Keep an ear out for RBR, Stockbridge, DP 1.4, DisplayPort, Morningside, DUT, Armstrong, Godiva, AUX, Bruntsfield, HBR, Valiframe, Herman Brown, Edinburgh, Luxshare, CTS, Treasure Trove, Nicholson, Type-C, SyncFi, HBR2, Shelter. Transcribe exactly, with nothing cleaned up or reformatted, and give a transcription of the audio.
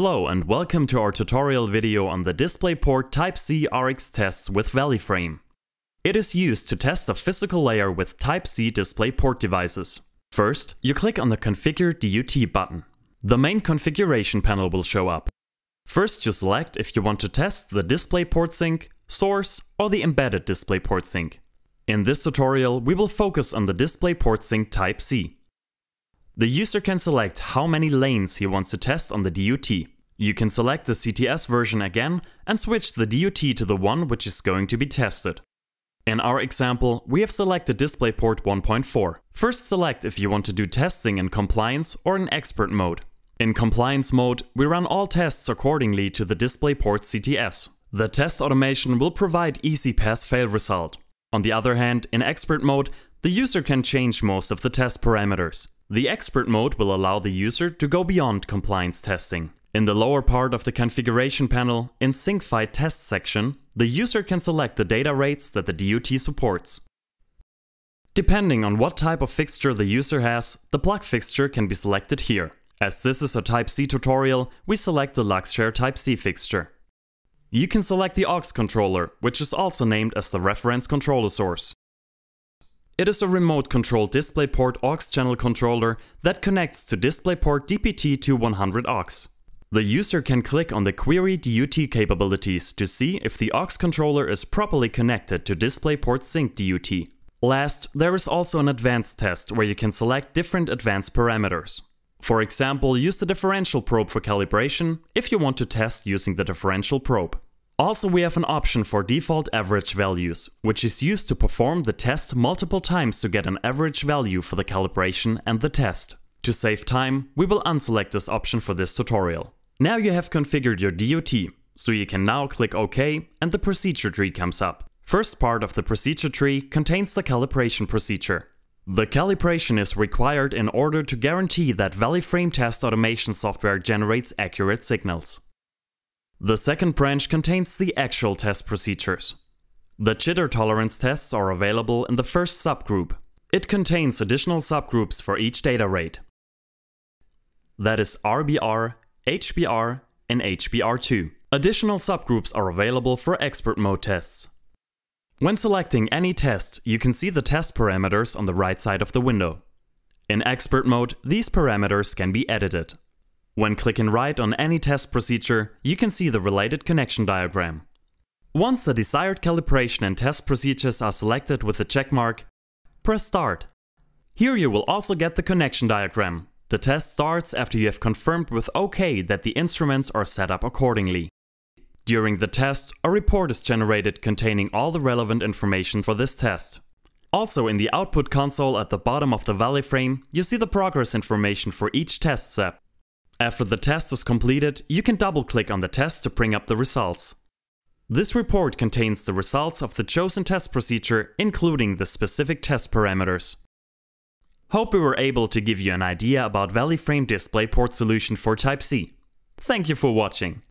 Hello and welcome to our tutorial video on the DisplayPort Type-C R X tests with Valiframe. It is used to test a physical layer with Type-C DisplayPort devices. First, you click on the Configure D U T button. The main configuration panel will show up. First, you select if you want to test the DisplayPort sync, source, or the embedded DisplayPort sync. In this tutorial, we will focus on the DisplayPort sync Type-C. The user can select how many lanes he wants to test on the D U T. You can select the C T S version again and switch the D U T to the one which is going to be tested. In our example, we have selected DisplayPort one point four. First select if you want to do testing in compliance or in expert mode. In compliance mode, we run all tests accordingly to the DisplayPort C T S. The test automation will provide easy pass-fail result. On the other hand, in expert mode, the user can change most of the test parameters. The expert mode will allow the user to go beyond compliance testing. In the lower part of the configuration panel, in SyncFi test section, the user can select the data rates that the D U T supports. Depending on what type of fixture the user has, the plug fixture can be selected here. As this is a Type-C tutorial, we select the Luxshare Type-C fixture. You can select the aux controller, which is also named as the reference controller source. It is a remote-controlled DisplayPort aux channel controller that connects to DisplayPort D P T twenty-one hundred aux. The user can click on the Query D U T capabilities to see if the aux controller is properly connected to DisplayPort Sync D U T. Last, there is also an advanced test where you can select different advanced parameters. For example, use the differential probe for calibration if you want to test using the differential probe. Also, we have an option for default average values, which is used to perform the test multiple times to get an average value for the calibration and the test. To save time, we will unselect this option for this tutorial. Now you have configured your D U T, so you can now click OK and the procedure tree comes up. First part of the procedure tree contains the calibration procedure. The calibration is required in order to guarantee that Valiframe test automation software generates accurate signals. The second branch contains the actual test procedures. The jitter tolerance tests are available in the first subgroup. It contains additional subgroups for each data rate. That is R B R, H B R, and H B R two. Additional subgroups are available for expert mode tests. When selecting any test, you can see the test parameters on the right side of the window. In expert mode, these parameters can be edited. When clicking right on any test procedure, you can see the related connection diagram. Once the desired calibration and test procedures are selected with a check mark, press Start. Here you will also get the connection diagram. The test starts after you have confirmed with OK that the instruments are set up accordingly. During the test, a report is generated containing all the relevant information for this test. Also, in the output console at the bottom of the Valiframe, you see the progress information for each test step. After the test is completed, you can double-click on the test to bring up the results. This report contains the results of the chosen test procedure, including the specific test parameters. Hope we were able to give you an idea about Valiframe DisplayPort solution for Type-C. Thank you for watching.